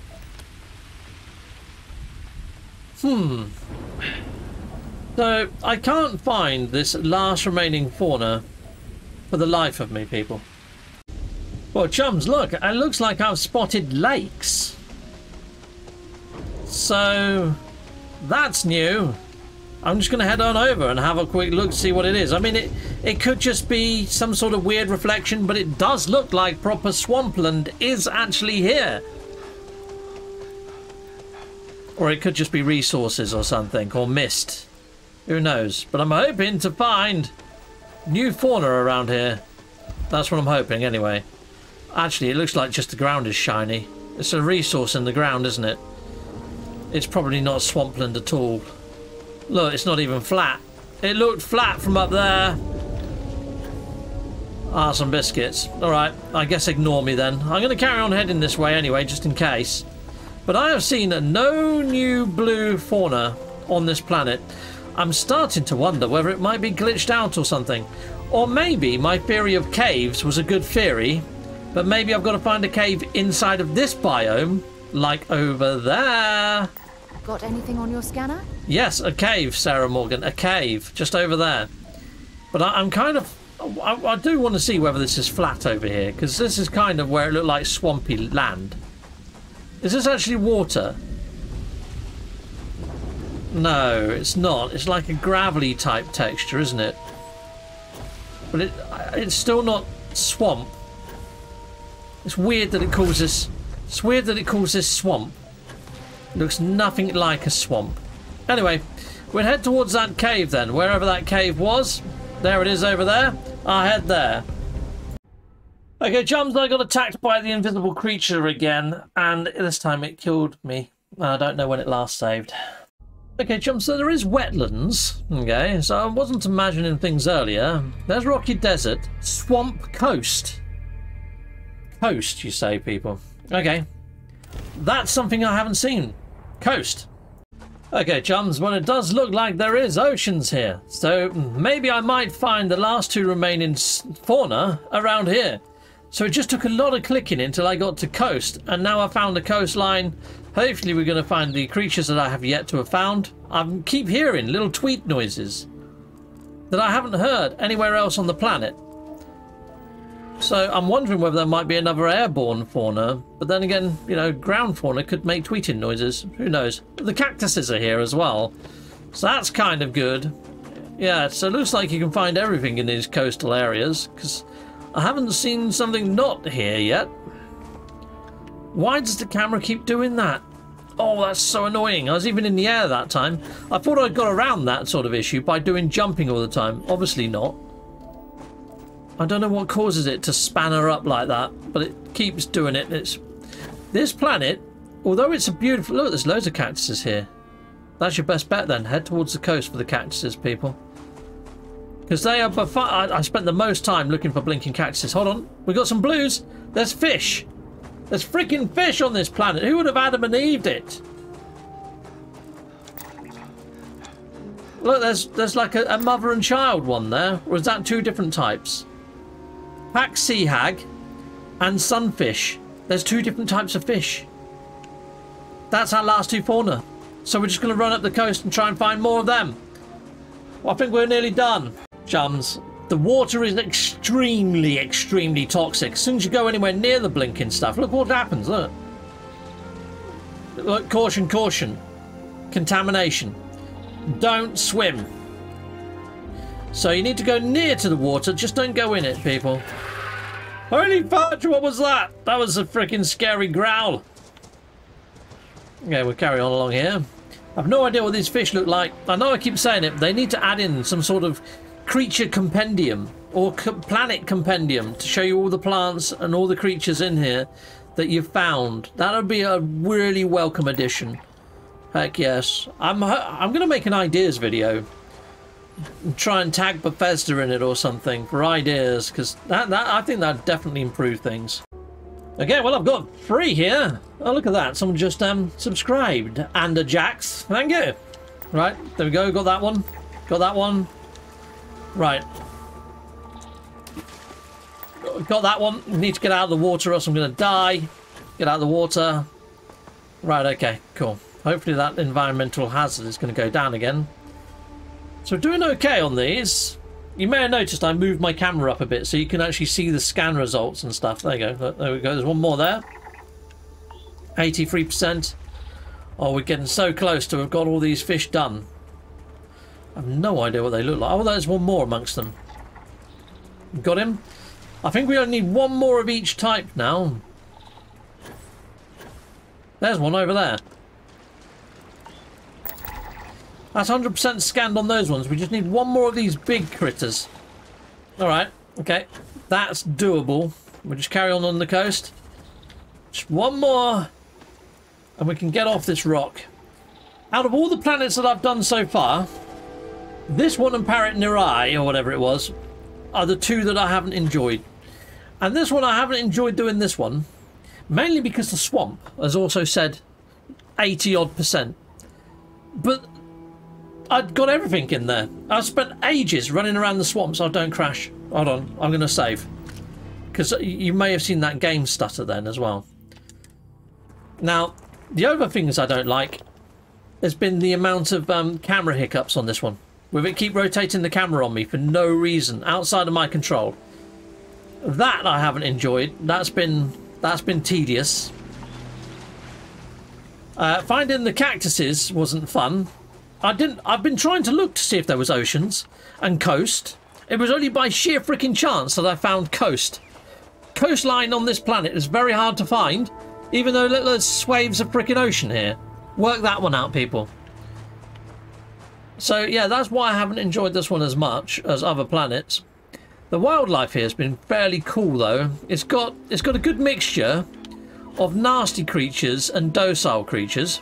So, I can't find this last remaining fauna for the life of me, people. Well, chums, look. It looks like I've spotted lakes. So, that's new. I'm just going to head on over and have a quick look, see what it is. I mean, it could just be some sort of weird reflection, but it does look like proper swampland is actually here. Or it could just be resources or something, or mist. Who knows? But I'm hoping to find new fauna around here. That's what I'm hoping, anyway. Actually, it looks like just the ground is shiny. It's a resource in the ground, isn't it? It's probably not swampland at all. Look, it's not even flat. It looked flat from up there. Ah, some biscuits. Alright, I guess ignore me then. I'm going to carry on heading this way anyway, just in case. But I have seen no new blue fauna on this planet. I'm starting to wonder whether it might be glitched out or something. Or maybe my theory of caves was a good theory. But maybe I've got to find a cave inside of this biome, like over there. Got anything on your scanner? Yes, a cave, Sarah Morgan. A cave, just over there. But I'm kind of... I do want to see whether this is flat over here, because this is kind of where it looked like swampy land. Is this actually water? No, it's not. It's like a gravelly type texture, isn't it? But it's still not swamp. It's weird that it calls this... It's weird that it calls this swamp. Looks nothing like a swamp. Anyway, we'll head towards that cave then. Wherever that cave was. There it is over there. I'll head there. Okay, chums, I got attacked by the invisible creature again. And this time it killed me. I don't know when it last saved. Okay, chums, so there is wetlands. Okay, so I wasn't imagining things earlier. There's rocky desert. Swamp coast. Coast, you say, people. Okay. That's something I haven't seen. Coast. Okay, chums, well, it does look like there is oceans here. So maybe I might find the last two remaining fauna around here. So it just took a lot of clicking until I got to coast. And now I found the coastline. Hopefully we're going to find the creatures that I have yet to have found. I keep hearing little tweet noises that I haven't heard anywhere else on the planet. So I'm wondering whether there might be another airborne fauna. But then again, you know, ground fauna could make tweeting noises. Who knows? The cactuses are here as well. So that's kind of good. Yeah, so it looks like you can find everything in these coastal areas, because I haven't seen something not here yet. Why does the camera keep doing that? Oh, that's so annoying. I was even in the air that time. I thought I got around that sort of issue by doing jumping all the time. Obviously not. I don't know what causes it to span her up like that, but it keeps doing it. It's this planet, although it's a beautiful... Look, there's loads of cactuses here. That's your best bet then. Head towards the coast for the cactuses, people. Because they are... I spent the most time looking for blinking cactuses. Hold on. We've got some blues. There's fish. There's freaking fish on this planet. Who would have Adam and Eve'd it? Look, there's like a mother and child one there. Or is that two different types? Pack sea hag and sunfish. There's two different types of fish. That's our last two fauna. So we're just going to run up the coast and try and find more of them. Well, I think we're nearly done, chums. The water is extremely, extremely toxic. As soon as you go anywhere near the blinking stuff, look what happens, look. Look, caution, caution. Contamination. Don't swim. So you need to go near to the water, just don't go in it, people. Holy fudge, what was that? That was a freaking scary growl. Okay, we'll carry on along here. I've no idea what these fish look like. I know I keep saying it, they need to add in some sort of creature compendium or planet compendium to show you all the plants and all the creatures in here that you've found. That would be a really welcome addition. Heck yes. I'm going to make an ideas video and try and tag Bethesda in it or something for ideas, because that I think that would definitely improve things. Okay, well, I've got 3 here. Oh, look at that. Someone just subscribed. And a Jax. Thank you. Right, there we go. Got that one. Got that one. Right. Got that one. We need to get out of the water or else I'm going to die. Get out of the water. Right, okay, cool. Hopefully that environmental hazard is going to go down again. So we're doing okay on these. You may have noticed I moved my camera up a bit so you can actually see the scan results and stuff. There you go. There we go. There's one more there. 83%. Oh, we're getting so close to have got all these fish done. I have no idea what they look like. Oh, there's one more amongst them. Got him. I think we only need one more of each type now. There's one over there. That's 100% scanned on those ones. We just need one more of these big critters. Alright, okay. That's doable. We'll just carry on the coast. Just one more. And we can get off this rock. Out of all the planets that I've done so far... This one and Parrot Nirai, or whatever it was, are the two that I haven't enjoyed. And this one, I haven't enjoyed doing this one, mainly because the swamp has also said 80-odd%. But I'd got everything in there. I've spent ages running around the swamp, so I don't crash. Hold on, I'm going to save. Because you may have seen that game stutter then as well. Now, the other things I don't like has been the amount of camera hiccups on this one. With it keep rotating the camera on me for no reason outside of my control. That I haven't enjoyed. That's been tedious. Finding the cactuses wasn't fun. I've been trying to look to see if there was oceans and coast. It was only by sheer freaking chance that I found coast. Coastline on this planet is very hard to find, even though there's waves of freaking ocean here. Work that one out, people. So, yeah, that's why I haven't enjoyed this one as much as other planets. The wildlife here has been fairly cool, though. It's got a good mixture of nasty creatures and docile creatures.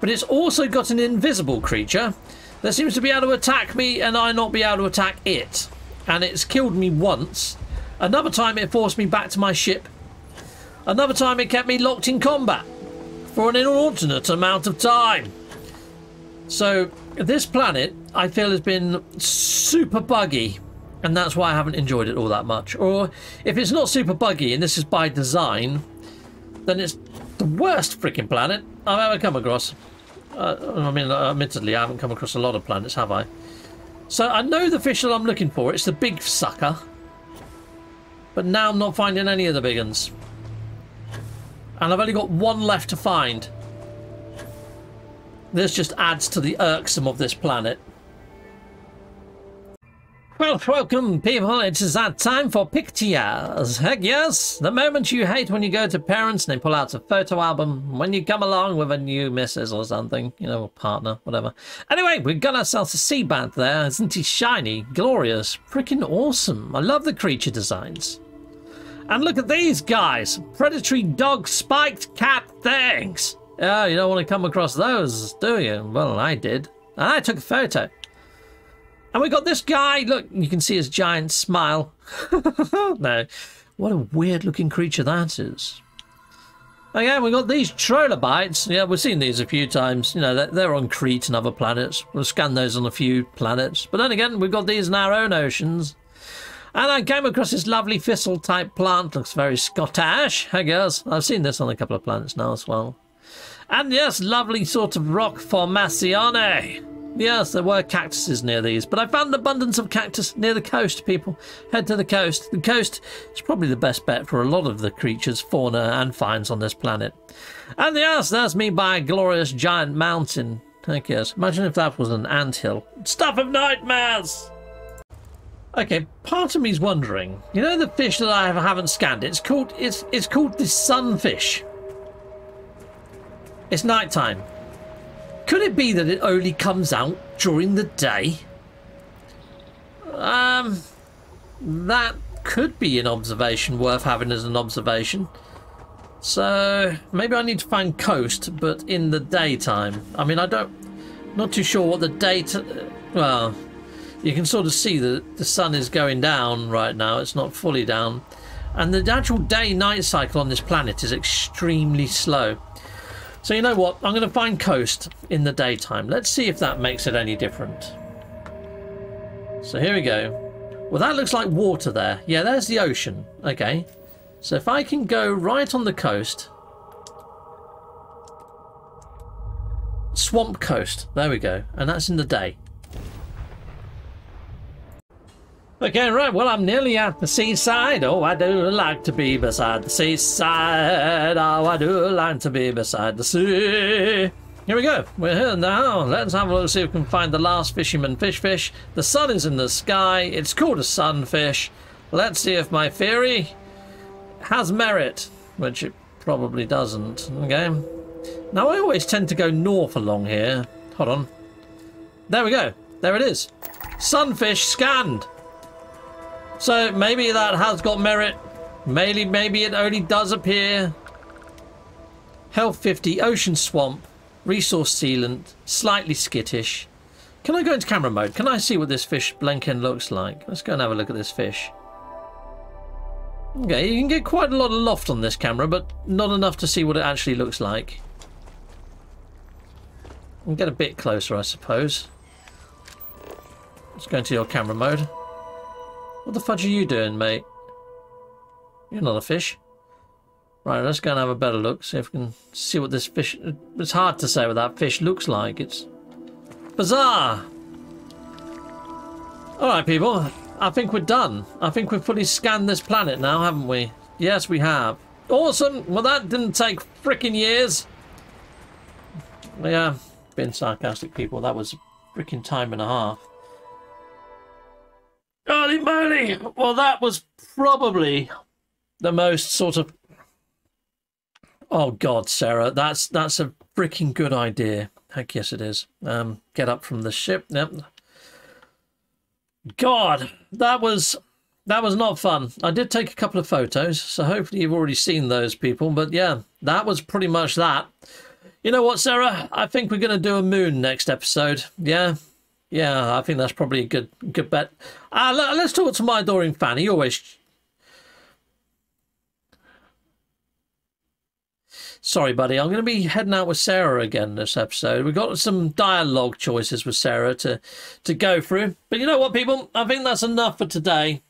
But it's also got an invisible creature that seems to be able to attack me and I not be able to attack it. And it's killed me once. Another time it forced me back to my ship. Another time it kept me locked in combat for an inordinate amount of time. So... This planet, I feel, has been super buggy, and that's why I haven't enjoyed it all that much. Or, if it's not super buggy, and this is by design, then it's the worst freaking planet I've ever come across. I mean, admittedly, I haven't come across a lot of planets, have I? So, I know the fish that I'm looking for. It's the big sucker. But now I'm not finding any of the big ones. And I've only got one left to find. This just adds to the irksome of this planet. Well, welcome, people. It is that time for Pictios. Heck yes, the moment you hate when you go to parents and they pull out a photo album when you come along with a new missus or something, you know, or partner, whatever. Anyway, we got ourselves a sea bat there. Isn't he shiny, glorious, freaking awesome? I love the creature designs. And look at these guys. Predatory dog spiked cat things. Oh, you don't want to come across those, do you? Well, I did. And I took a photo. And we got this guy. Look, you can see his giant smile. No. What a weird-looking creature that is. Okay, we got these trilobites. Yeah, we've seen these a few times. You know, they're on Crete and other planets. We'll scan those on a few planets. But then again, we've got these in our own oceans. And I came across this lovely thistle-type plant. Looks very Scottish, I guess. I've seen this on a couple of planets now as well. And yes, lovely sort of rock formazione. Yes, there were cactuses near these, but I found an abundance of cactus near the coast, people. Head to the coast. The coast is probably the best bet for a lot of the creatures, fauna, and finds on this planet. And yes, there's me by a glorious giant mountain. Heck yes. Imagine if that was an anthill. Stuff of nightmares! Okay, part of me's wondering. You know the fish that I haven't scanned? It's called the sunfish. It's nighttime. Could it be that it only comes out during the day? That could be an observation worth having as an observation. So maybe I need to find coast, but in the daytime. I mean, not too sure what the date. Well, you can sort of see that the sun is going down right now. It's not fully down, and the actual day-night cycle on this planet is extremely slow. So you know what? I'm going to find coast in the daytime. Let's see if that makes it any different. So here we go. Well, that looks like water there. Yeah, there's the ocean. Okay. So if I can go right on the coast. Swamp coast. There we go. And that's in the day. Okay, right. Well, I'm nearly at the seaside. Oh, I do like to be beside the seaside. Oh, I do like to be beside the sea. Here we go. We're here now. Let's have a look, see if we can find the last fisherman fish. The sun is in the sky. It's called a sunfish. Let's see if my theory has merit, which it probably doesn't. Okay. Now, I always tend to go north along here. Hold on. There we go. There it is. Sunfish scanned. So maybe that has got merit. Maybe it only does appear. Health 50, ocean swamp, resource sealant, slightly skittish. Can I go into camera mode? Can I see what this fish Blenkin looks like? Let's go and have a look at this fish. Okay, you can get quite a lot of loft on this camera, but not enough to see what it actually looks like. We'll get a bit closer, I suppose. Let's go into your camera mode. What the fudge are you doing, mate? You're not a fish. Right, let's go and have a better look, see if we can see what this fish... It's hard to say what that fish looks like. It's bizarre. Alright, people. I think we're done. I think we've fully scanned this planet now, haven't we? Yes, we have. Awesome. Well, that didn't take frickin' years. Yeah, being sarcastic, people. That was frickin' time and a half. Holy moly! Well, that was probably the most sort of... Oh, God, Sarah, that's a freaking good idea. Heck yes, it is. Get up from the ship. Yep. God, that was not fun. I did take a couple of photos, so hopefully you've already seen those, people. But, yeah, that was pretty much that. You know what, Sarah? I think we're going to do a moon next episode. Yeah. Yeah, I think that's probably a good bet. Let's talk to my adoring fan. He always... Sorry, buddy. I'm going to be heading out with Sarah again this episode. We've got some dialogue choices with Sarah to go through. But you know what, people? I think that's enough for today.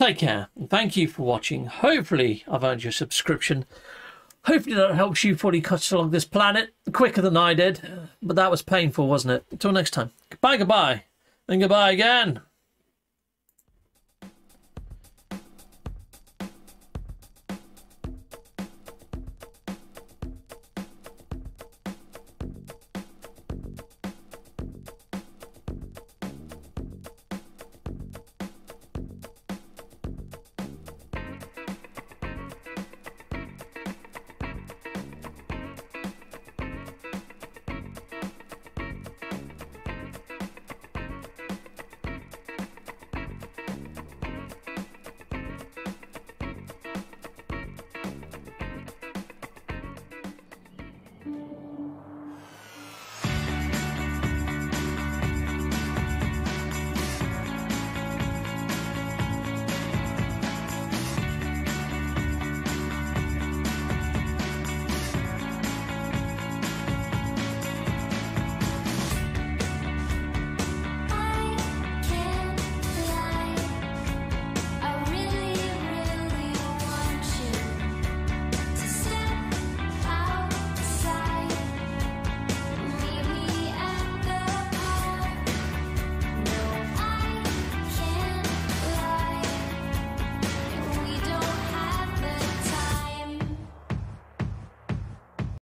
Take care. And thank you for watching. Hopefully, I've earned your subscription. Hopefully that helps you fully cut along this planet quicker than I did. But that was painful, wasn't it? Until next time. Goodbye, goodbye. And goodbye again.